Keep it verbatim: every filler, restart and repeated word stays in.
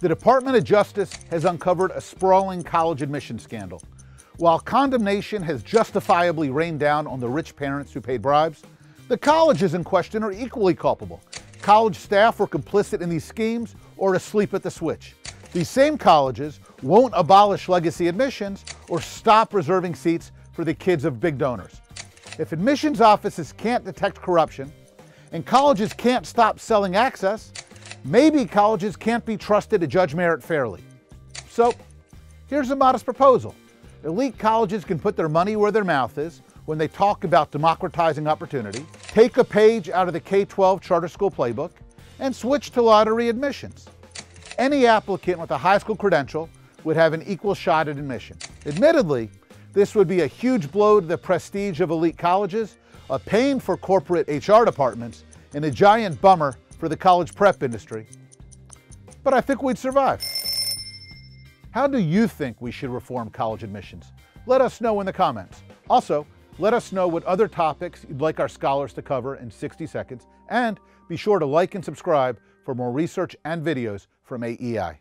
The Department of Justice has uncovered a sprawling college admission scandal. While condemnation has justifiably rained down on the rich parents who paid bribes, the colleges in question are equally culpable. College staff were complicit in these schemes or asleep at the switch. These same colleges won't abolish legacy admissions or stop reserving seats for the kids of big donors. If admissions offices can't detect corruption and colleges can't stop selling access, maybe colleges can't be trusted to judge merit fairly. So here's a modest proposal. Elite colleges can put their money where their mouth is when they talk about democratizing opportunity, take a page out of the K twelve charter school playbook, and switch to lottery admissions. Any applicant with a high school credential would have an equal shot at admission. Admittedly, this would be a huge blow to the prestige of elite colleges, a pain for corporate H R departments, and a giant bummer for the college prep industry. But I think we'd survive. How do you think we should reform college admissions? Let us know in the comments. Also, let us know what other topics you'd like our scholars to cover in sixty seconds, and be sure to like and subscribe for more research and videos from A E I.